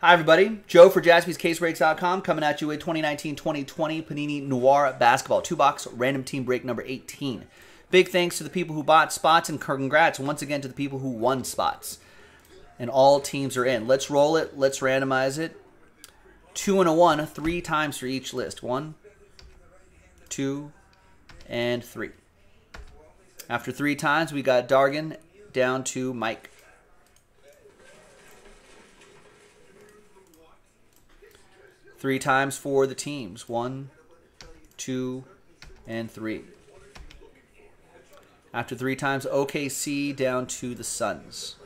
Hi, everybody. Joe for JaspysCaseBreaks.com coming at you with 2019-2020 Panini Noir Basketball 2-box random team break number 18. Big thanks to the people who bought spots, and congrats once again to the people who won spots. And all teams are in. Let's roll it. Let's randomize it. 2 and a 1, 3 times for each list. 1, 2, and 3. After 3 times, we got Dargan down to Mike. Three times for the teams. 1, 2, and 3. After 3 times, OKC down to the Suns.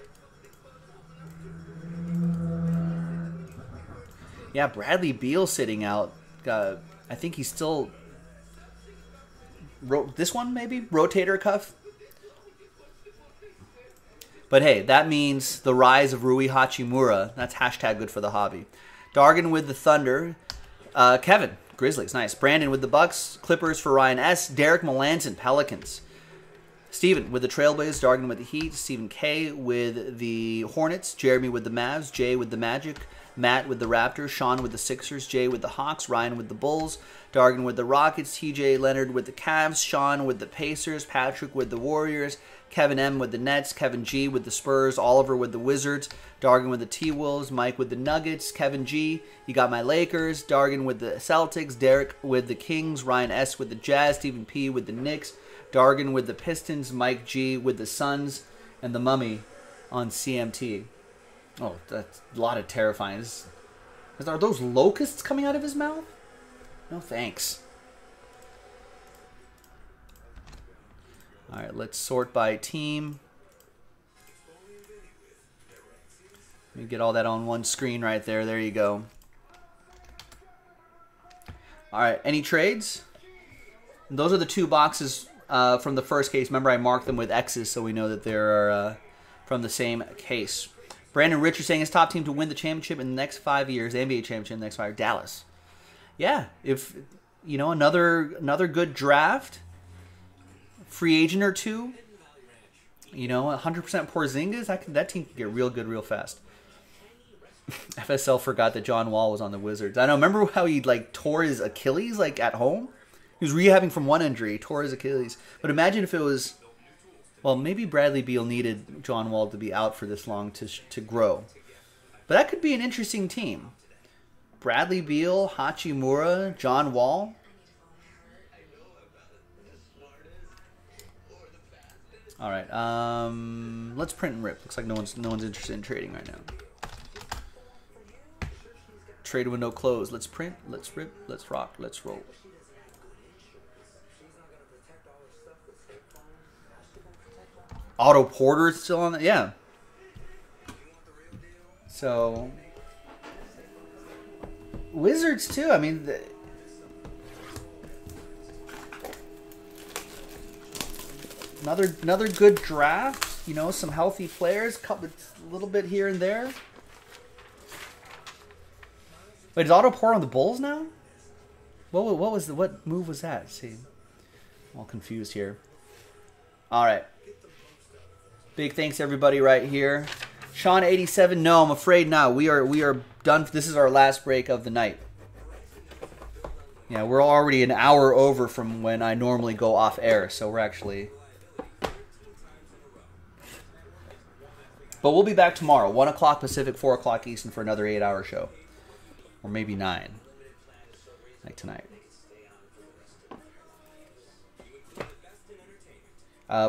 Yeah, Bradley Beal sitting out. I think he's still... this one, maybe? Rotator cuff? But hey, that means the rise of Rui Hachimura. That's hashtag good for the hobby. Dargan with the Thunder. Kevin, Grizzlies, nice. Brandon with the Bucks. Clippers for Ryan S. Derek Melanson, Pelicans. Steven with the Trailblazers. Dargan with the Heat. Stephen K with the Hornets. Jeremy with the Mavs. Jay with the Magic. Matt with the Raptors. Sean with the Sixers. Jay with the Hawks. Ryan with the Bulls. Dargan with the Rockets. TJ Leonard with the Cavs. Sean with the Pacers. Patrick with the Warriors. Kevin M with the Nets. Kevin G with the Spurs. Oliver with the Wizards. Dargan with the T-Wolves. Mike with the Nuggets. Kevin G, you got my Lakers. Dargan with the Celtics. Derek with the Kings. Ryan S with the Jazz. Stephen P with the Knicks. Dargan with the Pistons. Mike G with the Suns. And the Mummy on CMT. Oh, that's a lot of terrifying. Are those locusts coming out of his mouth? No thanks. All right, let's sort by team. Let me get all that on one screen right there. There you go. All right, any trades? Those are the 2 boxes from the first case. Remember, I marked them with X's so we know that they're from the same case. Brandon Richards saying his top team to win the championship in the next 5 years, the NBA championship in the next 5 years, Dallas. Yeah, if, you know, another good draft, free agent or 2, you know, 100% Porzingis, that team can get real good real fast. FSL forgot that John Wall was on the Wizards. I know, remember how he, like, tore his Achilles, like, at home? He was rehabbing from one injury, tore his Achilles. But imagine if it was... Well, maybe Bradley Beal needed John Wall to be out for this long to grow. But that could be an interesting team. Bradley Beal, Hachimura, John Wall. All right, let's print and rip. Looks like no one's interested in trading right now. Trade window closed. Let's print, let's rip, let's rock, let's roll. Otto Porter is still on that? Yeah. So, Wizards too. I mean, another good draft. You know, some healthy players, a little bit here and there. Wait, is Otto Porter on the Bulls now? What move was that? See, I'm all confused here. All right. Big thanks to everybody right here. Sean 87, no, I'm afraid not. We are done. This is our last break of the night. Yeah, we're already an hour over from when I normally go off air, so we're actually... But we'll be back tomorrow, 1 o'clock Pacific, 4 o'clock Eastern for another 8-hour show. Or maybe 9, like tonight.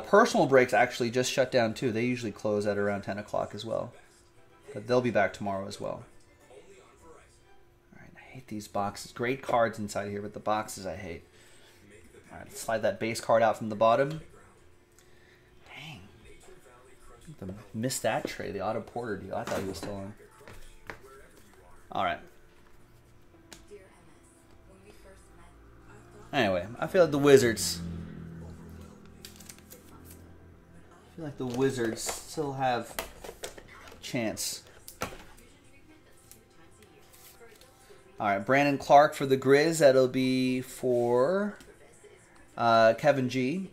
Personal breaks actually just shut down too. They usually close at around 10 o'clock as well. But they'll be back tomorrow as well. Alright, I hate these boxes. Great cards inside here, but the boxes I hate. Alright, slide that base card out from the bottom. Dang. I missed that trade, the Otto Porter deal. I thought he was still on. Alright. Anyway, I feel like the Wizards... like the Wizards still have chance. All right, Brandon Clark for the Grizz. That'll be for Kevin G.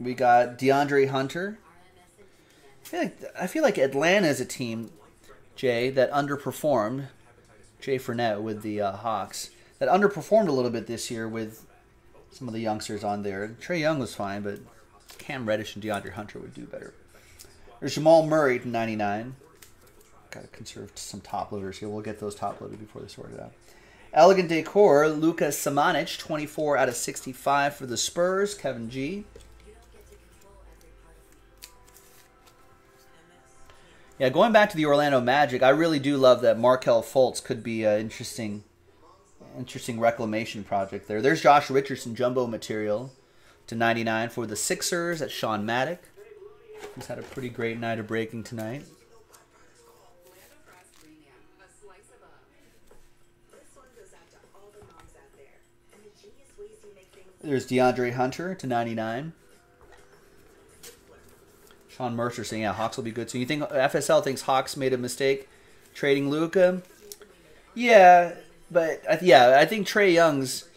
We got DeAndre Hunter. I feel like Atlanta is a team. Jay that underperformed, Jay Fournette with the Hawks, that underperformed a little bit this year with some of the youngsters on there. Trae Young was fine, but Cam Reddish and DeAndre Hunter would do better. There's Jamal Murray to 99. Got to conserve some top loaders here. We'll get those top loaded before they sort it out. Elegant Decor, Luka Samanic, 24 out of 65 for the Spurs, Kevin G. Yeah, going back to the Orlando Magic, I really do love that Markel Fultz could be an interesting reclamation project there. There's Josh Richardson, jumbo material, to 99 for the Sixers. That's Sean Maddock. He's had a pretty great night of breaking tonight. There's DeAndre Hunter to 99. Sean Mercer saying, yeah, Hawks will be good. So you think FSL thinks Hawks made a mistake trading Luka? Yeah, but I think Trae Young's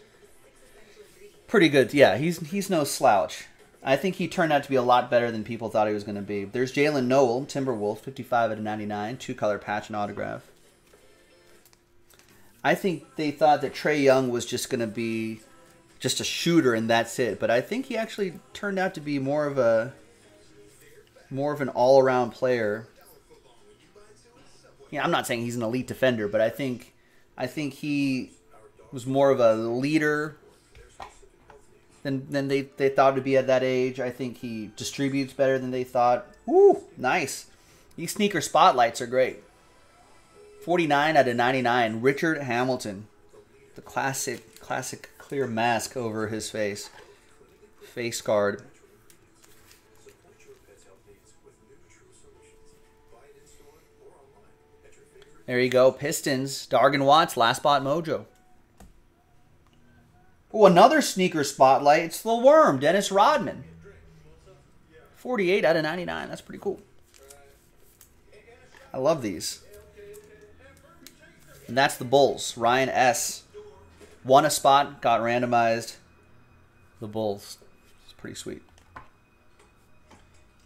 pretty good. Yeah, he's no slouch. I think he turned out to be a lot better than people thought he was going to be. There's Jalen Nowell, Timberwolf, 55 out of 99, two-color patch and autograph. I think they thought that Trae Young was just going to be just a shooter and that's it, but I think he actually turned out to be more of an all-around player. Yeah, I'm not saying he's an elite defender, but I think he was more of a leader than they thought to be at that age. I think he distributes better than they thought. Woo, nice. These sneaker spotlights are great. 49 out of 99, Richard Hamilton. The classic clear mask over his face. Face guard. There you go. Pistons. Dargan Watts. Last spot mojo. Oh, another sneaker spotlight. It's the Worm. Dennis Rodman. 48 out of 99. That's pretty cool. I love these. And that's the Bulls. Ryan S. Won a spot, got randomized. The Bulls. It's pretty sweet.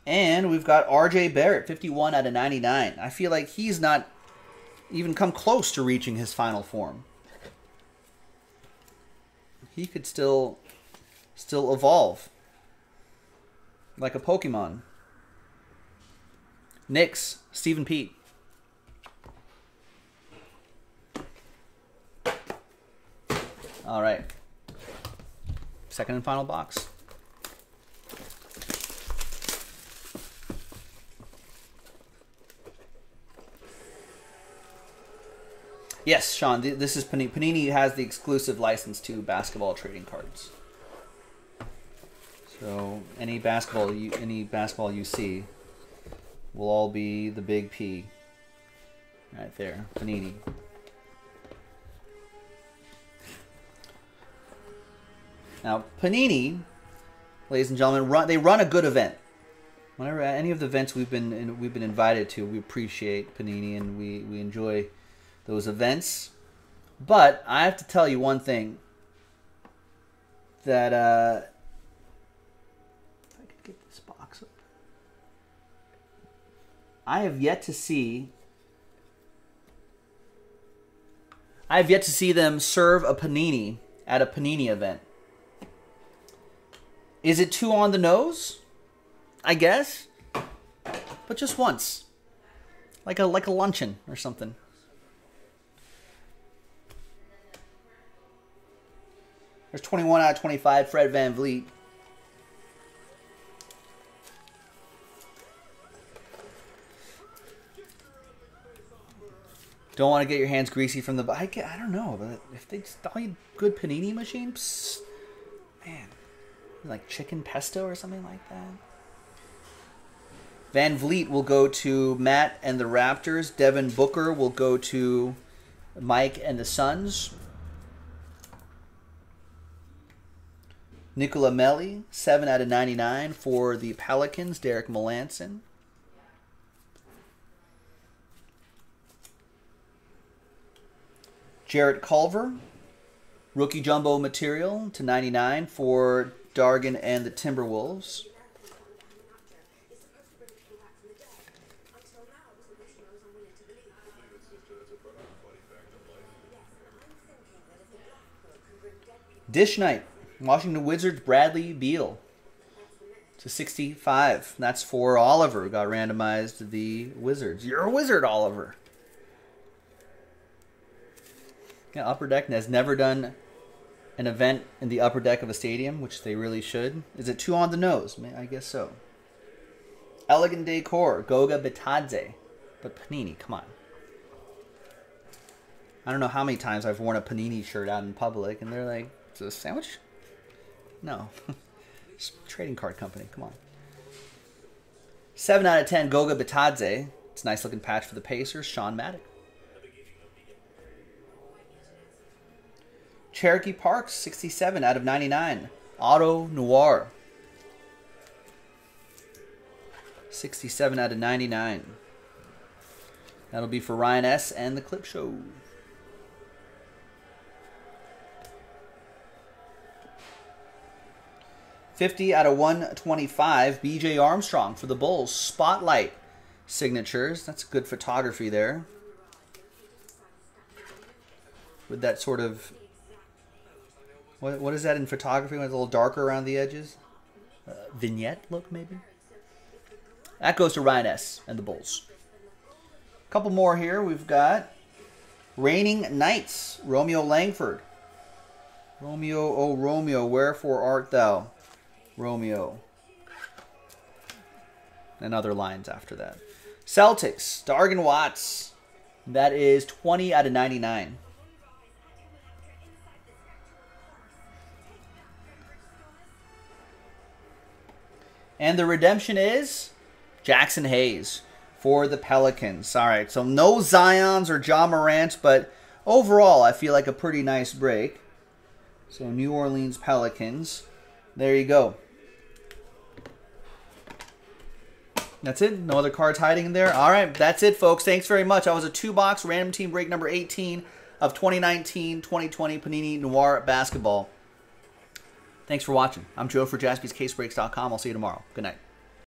And we've got RJ Barrett, 51 out of 99. I feel like he's not even come close to reaching his final form. He could still evolve. Like a Pokemon. Knicks, Stephen Pete. All right, second and final box. Yes, Sean, this is Panini. Panini has the exclusive license to basketball trading cards. So any basketball you see will all be the big P right there, Panini. Now, Panini, ladies and gentlemen, they run a good event. Whenever any of the events we've been invited to, we appreciate Panini and we enjoy those events. But I have to tell you one thing that if I could get this box up, I have yet to see them serve a Panini at a Panini event. Is it too on the nose? I guess. But just once. Like a luncheon or something. There's 21 out of 25, Fred VanVleet. Don't want to get your hands greasy from the... I don't know, but if they install a good panini machine, psst, man. Like chicken pesto or something like that. VanVleet will go to Matt and the Raptors. Devin Booker will go to Mike and the Suns. Nicola Melli, 7 out of 99 for the Pelicans. Derek Melanson. Jarrett Culver, rookie jumbo material to 99 for Dargan and the Timberwolves. Dish Knight, Washington Wizards, Bradley Beal to 65. That's for Oliver, who got randomized to the Wizards. You're a wizard, Oliver. Yeah, Upper Deck has never done an event in the upper deck of a stadium, which they really should. Is it too on the nose? I guess so. Elegant Decor, Goga Bitadze. But Panini, come on. I don't know how many times I've worn a Panini shirt out in public, and they're like, is it a sandwich? No. It's a trading card company. Come on. 7 out of 10, Goga Bitadze. It's a nice-looking patch for the Pacers. Sean Maddock. Cherokee Parks, 67 out of 99. Otto Noir. 67 out of 99. That'll be for Ryan S. and the Clip Show. $50 out of 125, BJ Armstrong for the Bulls. Spotlight signatures. That's good photography there. With that sort of, what is that in photography when it's a little darker around the edges? Vignette look, maybe? That goes to Ryan S. and the Bulls. A couple more here. We've got Reigning Knights, Romeo Langford. Romeo, oh Romeo, wherefore art thou? Romeo. And other lines after that. Celtics, Dargan Watts. That is 20 out of 99. And the redemption is Jackson Hayes for the Pelicans. All right, so no Zions or Ja Morant, but overall I feel like a pretty nice break. So New Orleans Pelicans. There you go. That's it. No other cards hiding in there. All right. That's it, folks. Thanks very much. That was a two-box random team break number 18 of 2019-2020 Panini Noir Basketball. Thanks for watching. I'm Joe for JaspysCaseBreaks.com. I'll see you tomorrow. Good night.